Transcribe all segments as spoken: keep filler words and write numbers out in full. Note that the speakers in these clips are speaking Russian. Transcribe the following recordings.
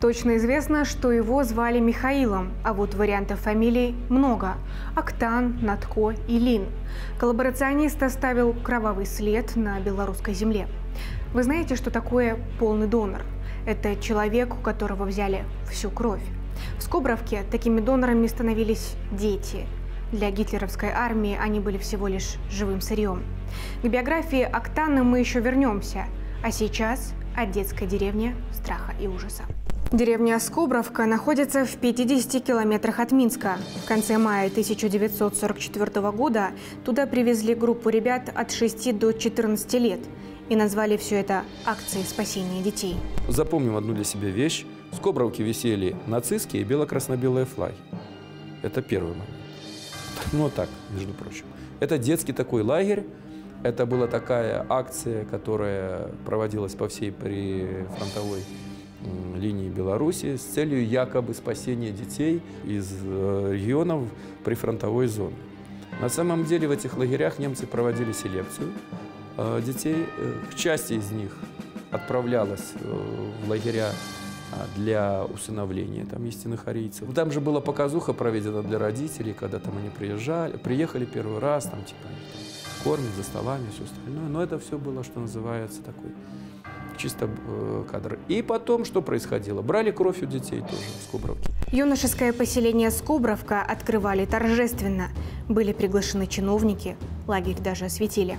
Точно известно, что его звали Михаилом, а вот вариантов фамилий много – Октан, Надко и Лин. Коллаборационист оставил кровавый след на белорусской земле. Вы знаете, что такое полный донор? Это человек, у которого взяли всю кровь. В Скобровке такими донорами становились дети. Для гитлеровской армии они были всего лишь живым сырьем. К биографии Октана мы еще вернемся, а сейчас от детской деревни страха и ужаса. Деревня Скобровка находится в пятидесяти километрах от Минска. В конце мая тысяча девятьсот сорок четвёртого года туда привезли группу ребят от шести до четырнадцати лет и назвали все это акцией спасения детей. Запомним одну для себя вещь. В Скобровке висели нацистские бело-красно-белые флаги. Это первый момент. Ну так, между прочим. Это детский такой лагерь. Это была такая акция, которая проводилась по всей прифронтовой линии Беларуси с целью якобы спасения детей из регионов прифронтовой зоны. На самом деле в этих лагерях немцы проводили селекцию детей. Часть из них отправлялась в лагеря для усыновления там, истинных арийцев. Там же была показуха проведена для родителей, когда там они приезжали, приехали первый раз, там типа кормят за столами, все остальное. Но это все было, что называется, такой чисто кадр. И потом что происходило? Брали кровь у детей тоже в Скобровке. Юношеское поселение Скобровка открывали торжественно. Были приглашены чиновники, лагерь даже осветили.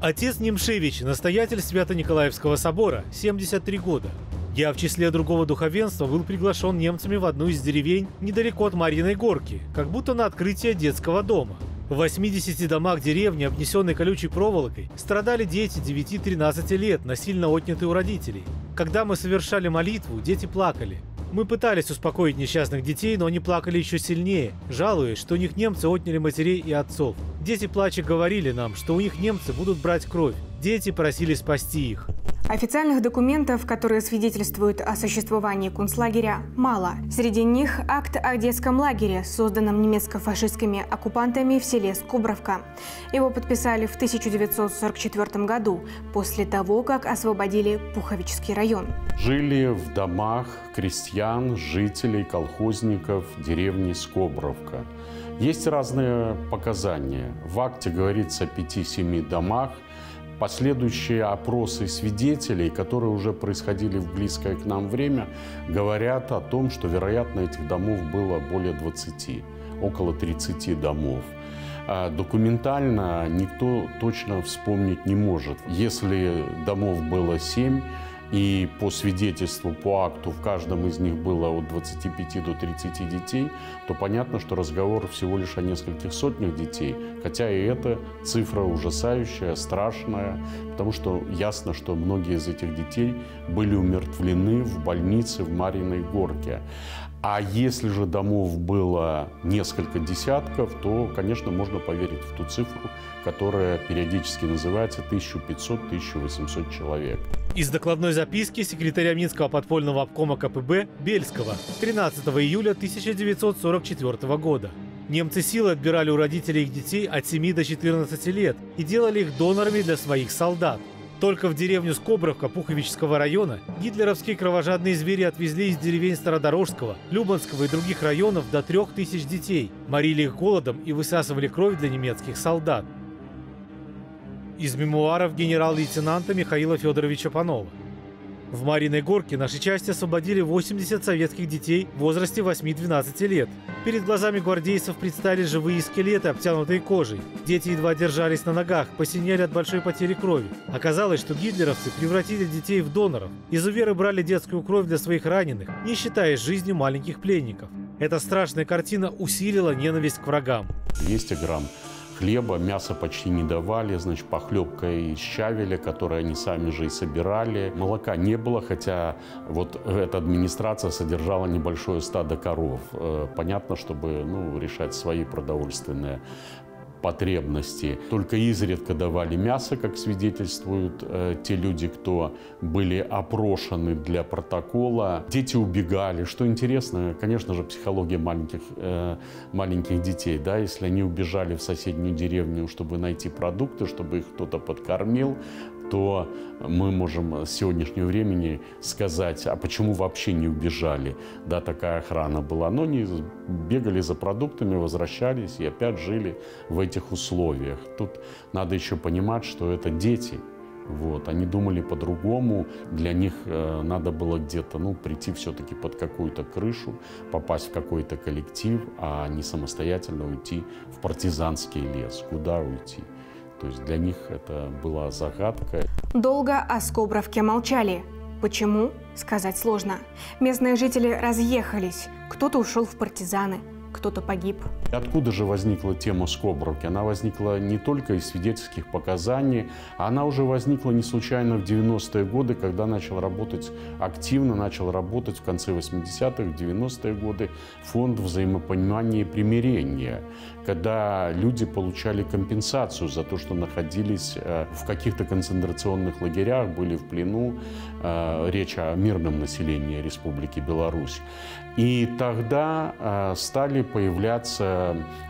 Отец Немшевич, настоятель Свято-Николаевского собора, семьдесят три года. Я в числе другого духовенства был приглашен немцами в одну из деревень недалеко от Марьиной Горки, как будто на открытие детского дома. В восьмидесяти домах деревни, обнесенной колючей проволокой, страдали дети девяти-тринадцати лет, насильно отнятые у родителей. Когда мы совершали молитву, дети плакали. Мы пытались успокоить несчастных детей, но они плакали еще сильнее, жалуясь, что у них немцы отняли матерей и отцов. Дети плача говорили нам, что у них немцы будут брать кровь. Дети просили спасти их. Официальных документов, которые свидетельствуют о существовании концлагеря, мало. Среди них акт о детском лагере, созданном немецко-фашистскими оккупантами в селе Скобровка. Его подписали в тысяча девятьсот сорок четвёртом году, после того, как освободили Пуховичский район. Жили в домах крестьян, жителей, колхозников деревни Скобровка. Есть разные показания. В акте говорится о пяти-семи домах. Последующие опросы свидетелей, которые уже происходили в близкое к нам время, говорят о том, что, вероятно, этих домов было более двадцати, около тридцати домов. Документально никто точно вспомнить не может. Если домов было семь, и по свидетельству, по акту в каждом из них было от двадцати пяти до тридцати детей, то понятно, что разговор всего лишь о нескольких сотнях детей. Хотя и эта цифра ужасающая, страшная, потому что ясно, что многие из этих детей были умертвлены в больнице в Марьиной Горке. А если же домов было несколько десятков, то, конечно, можно поверить в ту цифру, которая периодически называется тысяча пятьсот — тысяча восемьсот человек. Из докладной записки секретаря Минского подпольного обкома ка пэ бэ Бельского тринадцатого июля тысяча девятьсот сорок четвёртого года. Немцы силой отбирали у родителей их детей от семи до четырнадцати лет и делали их донорами для своих солдат. Только в деревню Скобровка Пуховичского района гитлеровские кровожадные звери отвезли из деревень Стародорожского, Любанского и других районов до трех тысяч детей, морили их голодом и высасывали кровь для немецких солдат. Из мемуаров генерал-лейтенанта Михаила Федоровича Панова. В Марьиной Горке наши части освободили восемьдесят советских детей в возрасте восьми-двенадцати лет. Перед глазами гвардейцев предстали живые скелеты, обтянутые кожей. Дети едва держались на ногах, посинели от большой потери крови. Оказалось, что гитлеровцы превратили детей в доноров. Изуверы брали детскую кровь для своих раненых, не считаясь жизнью маленьких пленников. Эта страшная картина усилила ненависть к врагам. двести грамм. Хлеба, мяса почти не давали, значит, похлебка из щавеля, которую они сами же и собирали. Молока не было, хотя вот эта администрация содержала небольшое стадо коров. Понятно, чтобы, ну, решать свои продовольственные потребности. Только изредка давали мясо, как свидетельствуют э, те люди, кто были опрошены для протокола. Дети убегали. Что интересно, конечно же, психология маленьких, э, маленьких детей. Да? Если они убежали в соседнюю деревню, чтобы найти продукты, чтобы их кто-то подкормил, то мы можем с сегодняшнего времени сказать, а почему вообще не убежали? Да, такая охрана была. Но они бегали за продуктами, возвращались и опять жили в этих условиях. Тут надо еще понимать, что это дети. Вот. Они думали по-другому, для них э, надо было где-то ну, прийти все-таки под какую-то крышу, попасть в какой-то коллектив, а не самостоятельно уйти в партизанский лес. Куда уйти? То есть для них это была загадка. Долго о Скобровке молчали. Почему? Сказать сложно. Местные жители разъехались. Кто-то ушел в партизаны, кто-то погиб. Откуда же возникла тема Скобровки? Она возникла не только из свидетельских показаний, она уже возникла не случайно в девяностые годы, когда начал работать активно, начал работать в конце восьмидесятых, в девяностые годы фонд взаимопонимания и примирения, когда люди получали компенсацию за то, что находились в каких-то концентрационных лагерях, были в плену. Речь о мирном населении Республики Беларусь. И тогда стали появляться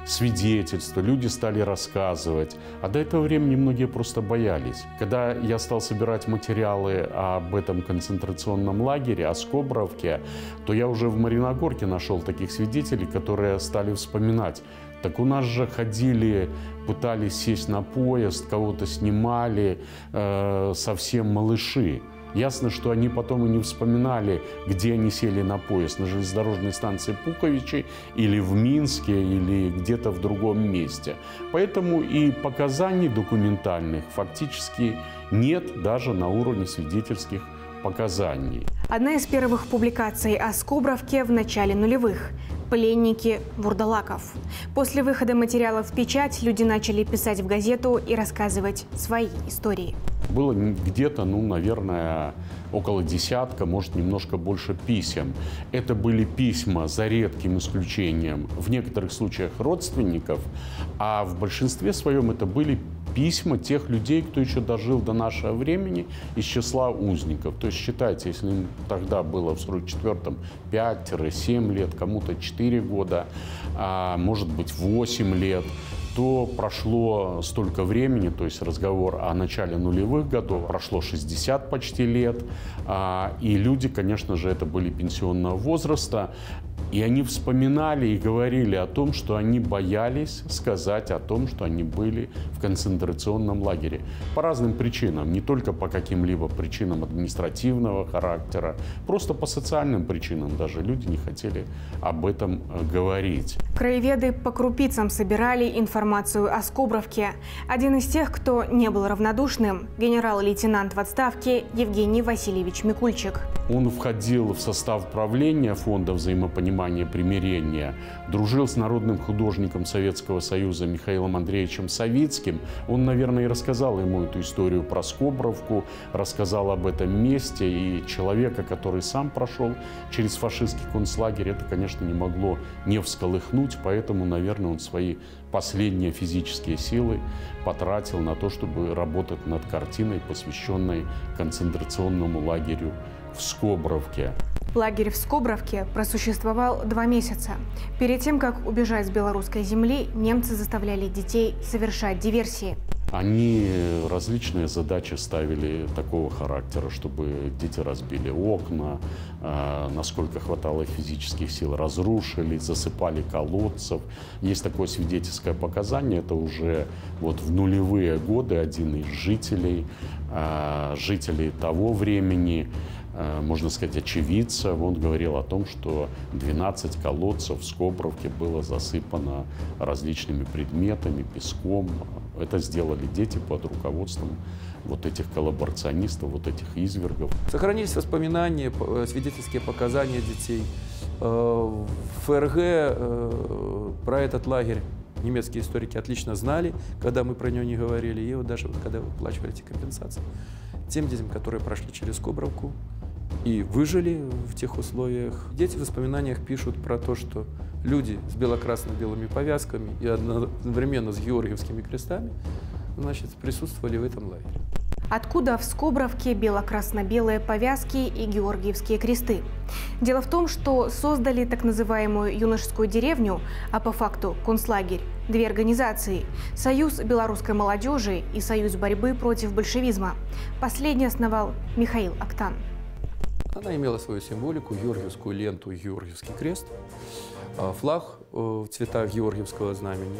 свидетельства, люди стали рассказывать. А до этого времени многие просто боялись. Когда я стал собирать материалы об этом концентрационном лагере, о Скобровке, то я уже в Марьиной Горке нашел таких свидетелей, которые стали вспоминать. Так у нас же ходили, пытались сесть на поезд, кого-то снимали, э, совсем малыши. Ясно, что они потом и не вспоминали, где они сели на поезд, на железнодорожной станции Пуховичи или в Минске, или где-то в другом месте. Поэтому и показаний документальных фактически нет даже на уровне свидетельских показаний. Одна из первых публикаций о Скобровке в начале нулевых. «Пленники вурдалаков». После выхода материала в печать люди начали писать в газету и рассказывать свои истории. Было где-то, ну, наверное, около десятка, может, немножко больше писем. Это были письма, за редким исключением, в некоторых случаях родственников, а в большинстве своем это были письма тех людей, кто еще дожил до нашего времени, из числа узников. То есть, считайте, если им тогда было в сорок четвёртом пять-семь лет, кому-то четыре года, а может быть восемь лет, то прошло столько времени, то есть разговор о начале нулевых годов, прошло шестьдесят почти лет, и люди, конечно же, это были пенсионного возраста, и они вспоминали и говорили о том, что они боялись сказать о том, что они были в концентрационном лагере. По разным причинам, не только по каким-либо причинам административного характера, просто по социальным причинам даже люди не хотели об этом говорить. Краеведы по крупицам собирали информацию о Скобровке. Один из тех, кто не был равнодушным, генерал-лейтенант в отставке Евгений Васильевич Микульчик. Он входил в состав правления фонда взаимопонимания примирения, дружил с народным художником Советского Союза Михаилом Андреевичем Савицким. Он, наверное, и рассказал ему эту историю про Скобровку, рассказал об этом месте. И человека, который сам прошел через фашистский концлагерь, это, конечно, не могло не всколыхнуть, поэтому, наверное, он свои последние физические силы потратил на то, чтобы работать над картиной, посвященной концентрационному лагерю в Скобровке. Лагерь в Скобровке просуществовал два месяца. Перед тем, как убежать с белорусской земли, немцы заставляли детей совершать диверсии. Они различные задачи ставили такого характера, чтобы дети разбили окна, насколько хватало физических сил, разрушили, засыпали колодцев. Есть такое свидетельское показание, это уже вот в нулевые годы один из жителей, жителей того времени, можно сказать, очевидца, он говорил о том, что двенадцать колодцев в Скобровке было засыпано различными предметами, песком. Это сделали дети под руководством вот этих коллаборационистов, вот этих извергов. Сохранились воспоминания, свидетельские показания детей. В ФРГ про этот лагерь немецкие историки отлично знали, когда мы про него не говорили, и вот даже вот когда выплачивали эти компенсации. Тем детям, которые прошли через Скобровку и выжили в тех условиях. Дети в воспоминаниях пишут про то, что люди с бело-красно-белыми повязками и одновременно с георгиевскими крестами, значит, присутствовали в этом лагере. Откуда в Скобровке бело-красно-белые повязки и георгиевские кресты? Дело в том, что создали так называемую юношескую деревню, а по факту концлагерь, две организации – Союз белорусской молодежи и Союз борьбы против большевизма. Последний основал Михаил Октан. Она имела свою символику – георгиевскую ленту, георгиевский крест, флаг в цветах георгиевского знамени.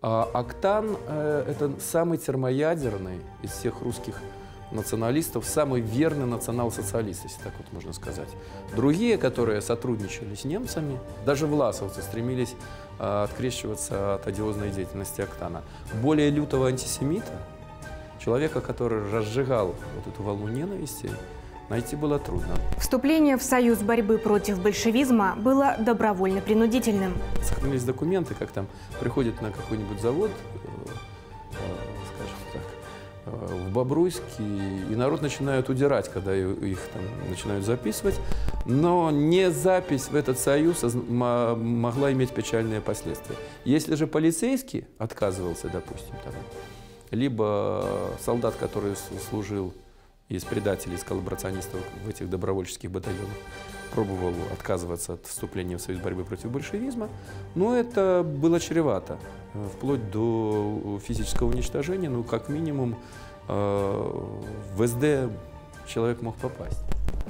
Октан – это самый термоядерный из всех русских националистов, самый верный национал-социалист, если так вот можно сказать. Другие, которые сотрудничали с немцами, даже власовцы стремились открещиваться от одиозной деятельности Октана. Более лютого антисемита, человека, который разжигал вот эту волну ненависти, найти было трудно. Вступление в Союз борьбы против большевизма было добровольно-принудительным. Сохранились документы, как там приходит на какой-нибудь завод, скажем так, в Бобруйске, и народ начинает удирать, когда их там начинают записывать. Но не запись в этот союз могла иметь печальные последствия. Если же полицейский отказывался, допустим, там, либо солдат, который служил из предателей, из коллаборационистов в этих добровольческих батальонах, пробовал отказываться от вступления в Союз борьбы против большевизма, но это было чревато, вплоть до физического уничтожения, ну, как минимум, в СД человек мог попасть.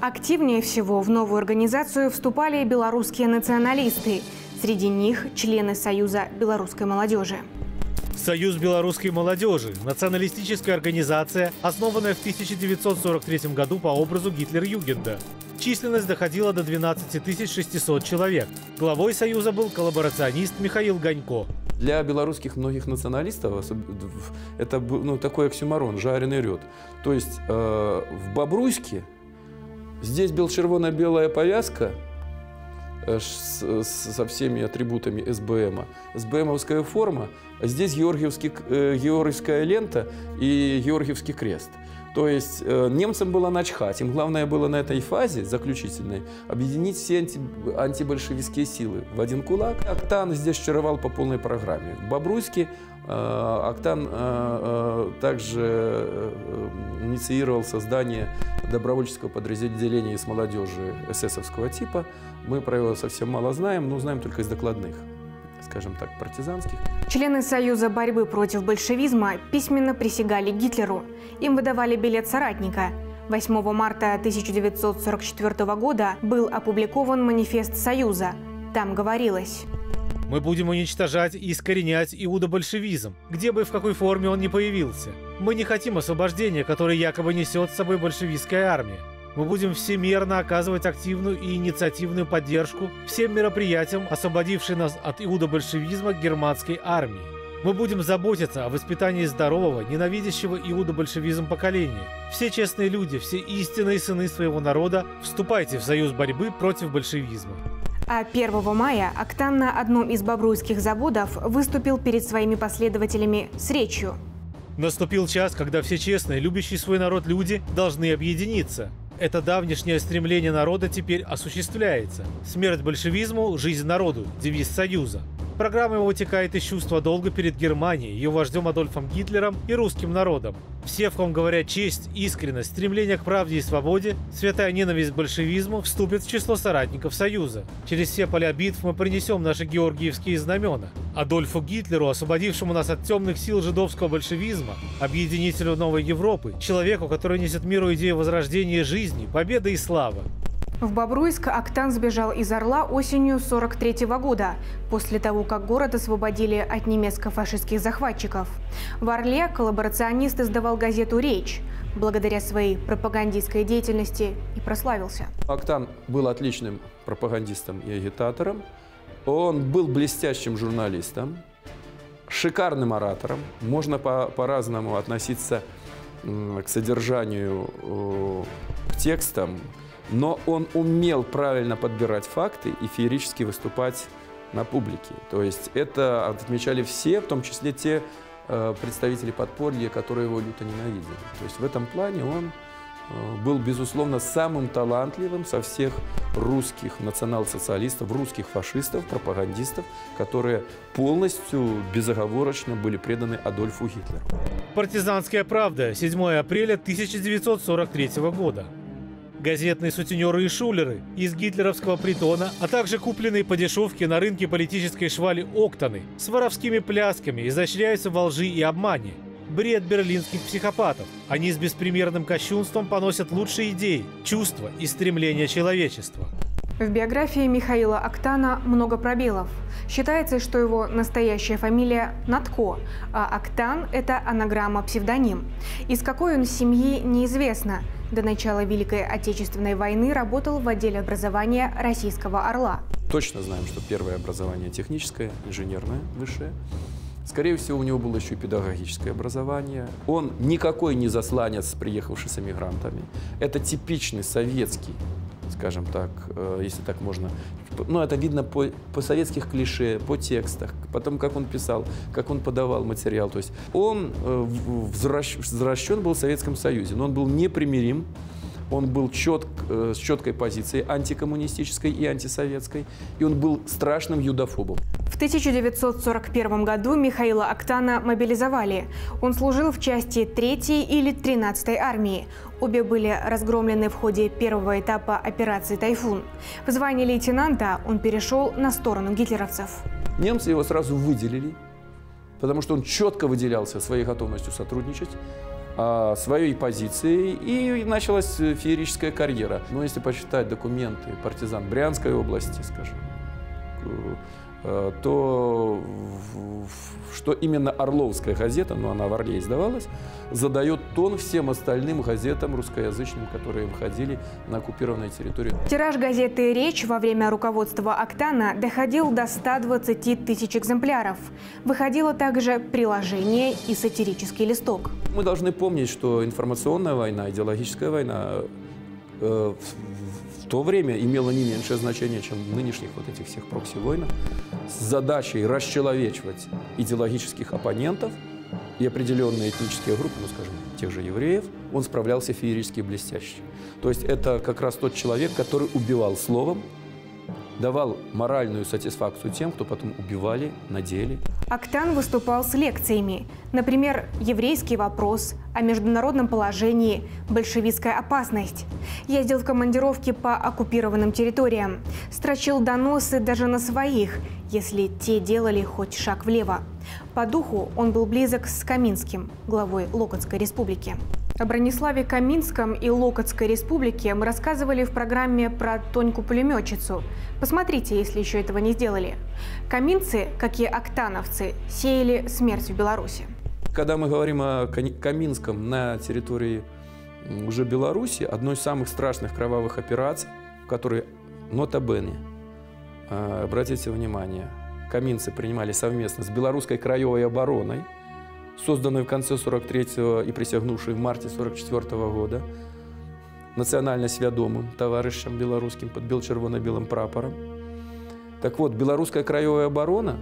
Активнее всего в новую организацию вступали белорусские националисты, среди них члены Союза белорусской молодежи. Союз белорусской молодежи – националистическая организация, основанная в тысяча девятьсот сорок третьем году по образу Гитлер-Югенда. Численность доходила до двенадцати тысяч шестисот человек. Главой Союза был коллаборационист Михаил Ганько. Для белорусских многих националистов это, ну, такой оксюморон, жареный рёд. То есть э, в Бобруйске здесь была червоно-белая повязка С, с, со всеми атрибутами СБМа. СБМовская форма, а здесь георгиевский, э, георгиевская лента и георгиевский крест. То есть э, немцам было начхать, им главное было на этой фазе заключительной объединить все анти, антибольшевистские силы в один кулак. Октан здесь чаровал по полной программе. В Бобруйске э, Октан э, э, также э, инициировал создание добровольческого подразделения из молодежи эсэсовского типа. Мы про его совсем мало знаем, но знаем только из докладных, скажем так, партизанских. Члены Союза борьбы против большевизма письменно присягали Гитлеру. Им выдавали билет соратника. восьмого марта тысяча девятьсот сорок четвёртого года был опубликован манифест Союза. Там говорилось: мы будем уничтожать и искоренять иудобольшевизм, где бы и в какой форме он ни появился. Мы не хотим освобождения, которое якобы несет с собой большевистская армия. Мы будем всемерно оказывать активную и инициативную поддержку всем мероприятиям, освободившим нас от иудобольшевизма германской армии. Мы будем заботиться о воспитании здорового, ненавидящего иудобольшевизм поколения. Все честные люди, все истинные сыны своего народа, вступайте в союз борьбы против большевизма. А первого мая Октан на одном из бобруйских заводов выступил перед своими последователями с речью. Наступил час, когда все честные, любящие свой народ люди должны объединиться. Это давнишнее стремление народа теперь осуществляется. Смерть большевизму, жизнь народу, девиз Союза. Программа его вытекает из чувства долга перед Германией, ее вождем Адольфом Гитлером и русским народом. Все, в ком говорят честь, искренность, стремление к правде и свободе, святая ненависть к большевизму, вступят в число соратников Союза. Через все поля битв мы принесем наши георгиевские знамена. Адольфу Гитлеру, освободившему нас от темных сил жидовского большевизма, объединителю новой Европы, человеку, который несет миру идею возрождения жизни, победы и славы. В Бобруйск Октан сбежал из Орла осенью сорок третьего года, после того, как город освободили от немецко-фашистских захватчиков. В Орле коллаборационист издавал газету «Речь», благодаря своей пропагандистской деятельности и прославился. Октан был отличным пропагандистом и агитатором. Он был блестящим журналистом, шикарным оратором. Можно по-разному относиться к содержанию, к текстам, но он умел правильно подбирать факты и феерически выступать на публике. То есть это отмечали все, в том числе те э, представители подполья, которые его люто ненавидели. То есть в этом плане он был, безусловно, самым талантливым со всех русских национал-социалистов, русских фашистов, пропагандистов, которые полностью безоговорочно были преданы Адольфу Гитлеру. «Партизанская правда», седьмое апреля тысяча девятьсот сорок третьего года. Газетные сутенеры и шулеры из гитлеровского притона, а также купленные по дешевке на рынке политической швали Октаны с воровскими плясками изощряются во лжи и обмане. Бред берлинских психопатов. Они с беспримерным кощунством поносят лучшие идеи, чувства и стремления человечества. В биографии Михаила Октана много пробелов. Считается, что его настоящая фамилия Надко, а Октан – это анаграмма-псевдоним. Из какой он семьи, неизвестно. До начала Великой Отечественной войны работал в отделе образования российского «Орла». Точно знаем, что первое образование техническое, инженерное, высшее. Скорее всего, у него было еще и педагогическое образование. Он никакой не засланец, приехавший с эмигрантами. Это типичный советский, скажем так, если так можно. Но это видно по, по советских клише, по текстах, потом как он писал, как он подавал материал. То есть он взращен был в Советском Союзе, но он был непримирим. Он был четк, с четкой позицией антикоммунистической и антисоветской, и он был страшным юдофобом. В тысяча девятьсот сорок первом году Михаила Октана мобилизовали. Он служил в части третьей или тринадцатой армии. Обе были разгромлены в ходе первого этапа операции «Тайфун». В звании лейтенанта он перешел на сторону гитлеровцев. Немцы его сразу выделили, потому что он четко выделялся своей готовностью сотрудничать, своей позиции, и началась феерическая карьера. Но если почитать документы партизан Брянской области, скажем, то что именно «Орловская газета», но она в «Орле» издавалась, задает тон всем остальным газетам русскоязычным, которые выходили на оккупированной территории. Тираж газеты «Речь» во время руководства Октана доходил до ста двадцати тысяч экземпляров. Выходило также приложение и сатирический листок. Мы должны помнить, что информационная война, идеологическая война э, в то время имело не меньшее значение, чем нынешних вот этих всех прокси-войн, с задачей расчеловечивать идеологических оппонентов и определенные этнические группы, ну, скажем, тех же евреев, он справлялся феерически блестяще. То есть это как раз тот человек, который убивал словом, давал моральную сатисфакцию тем, кто потом убивали на деле. Октан выступал с лекциями. Например, «Еврейский вопрос», «О международном положении», «Большевистская опасность». Ездил в командировки по оккупированным территориям. Строчил доносы даже на своих, если те делали хоть шаг влево. По духу он был близок с Каминским, главой Локотской республики. О Брониславе Каминском и Локотской республике мы рассказывали в программе про Тоньку-пулеметчицу. Посмотрите, если еще этого не сделали. Каминцы, как и октановцы, сеяли смерть в Беларуси. Когда мы говорим о Каминском на территории уже Беларуси, одной из самых страшных кровавых операций, в которой, нотабене, обратите внимание, каминцы принимали совместно с Белорусской краевой обороной, созданной в конце сорок третьего и присягнувшей в марте сорок четвёртого года национально свядомым товарищам белорусским под бел-червоно-белым прапором. Так вот, Белорусская краевая оборона,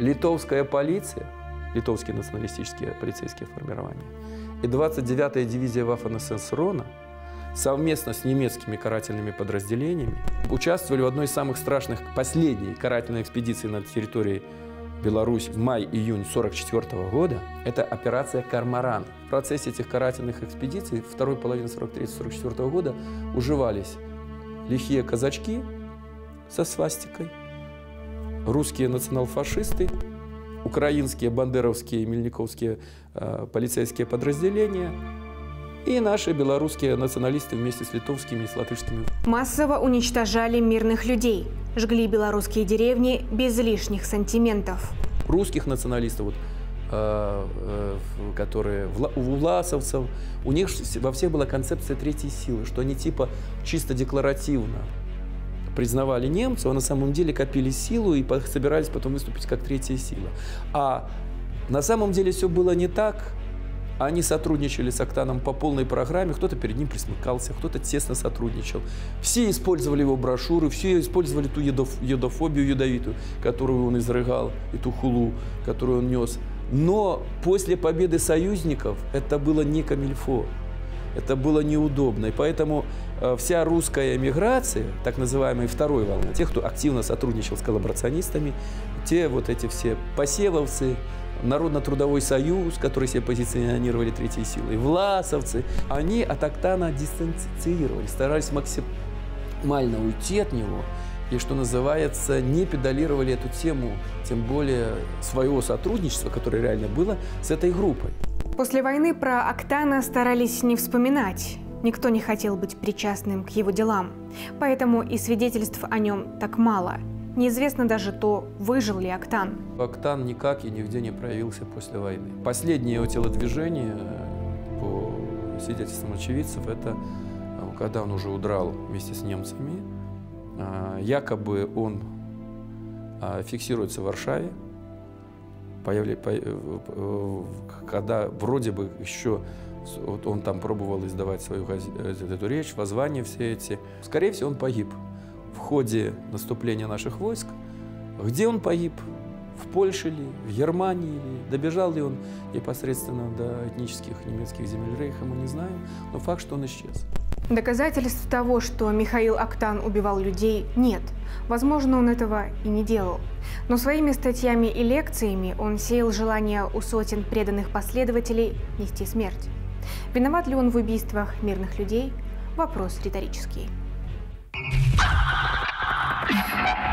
литовская полиция, литовские националистические полицейские формирования, и двадцать девятая дивизия Ваффен СС Рона совместно с немецкими карательными подразделениями участвовали в одной из самых страшных последней карательной экспедиции на территории Беларусь в мае-июнь сорок четвёртого года – это операция «Кармаран». В процессе этих карательных экспедиций второй половины сорок третьего — сорок четвёртого года уживались лихие казачки со свастикой, русские национал-фашисты, украинские, бандеровские, мельниковские э, полицейские подразделения и наши белорусские националисты вместе с литовскими и с латышскими. Массово уничтожали мирных людей. Жгли белорусские деревни без лишних сантиментов. Русских националистов, вот, э, э, которые вла у власовцев, у них во всех была концепция третьей силы, что они типа чисто декларативно признавали немцев, а на самом деле копили силу и собирались потом выступить как третья сила. А на самом деле все было не так. Они сотрудничали с Октаном по полной программе, кто-то перед ним присмыкался, кто-то тесно сотрудничал. Все использовали его брошюры, все использовали ту юдофобию юдовитую, которую он изрыгал, и ту хулу, которую он нес. Но после победы союзников это было не камильфо. это было неудобно. И поэтому вся русская эмиграция, так называемая второй волны, те, кто активно сотрудничал с коллаборационистами, те вот эти все посевовцы, Народно-трудовой союз, который себя позиционировали третьей силой, власовцы, они от Октана дистанцировались, старались максимально уйти от него и, что называется, не педалировали эту тему, тем более своего сотрудничества, которое реально было с этой группой. После войны про Октана старались не вспоминать. Никто не хотел быть причастным к его делам. Поэтому и свидетельств о нем так мало. Неизвестно даже то, выжил ли Октан. Октан никак и нигде не проявился после войны. Последнее его телодвижение, по свидетельствам очевидцев, это когда он уже удрал вместе с немцами. Якобы он фиксируется в Варшаве, когда вроде бы еще он там пробовал издавать свою эту речь, воззвания все эти. Скорее всего, он погиб в ходе наступления наших войск. Где он погиб? В Польше ли? В Германии ли? Добежал ли он непосредственно до этнических немецких земель Рейха, мы не знаем. Но факт, что он исчез. Доказательств того, что Михаил Октан убивал людей, нет. Возможно, он этого и не делал. Но своими статьями и лекциями он сеял желание у сотен преданных последователей нести смерть. Виноват ли он в убийствах мирных людей? Вопрос риторический. Yeah.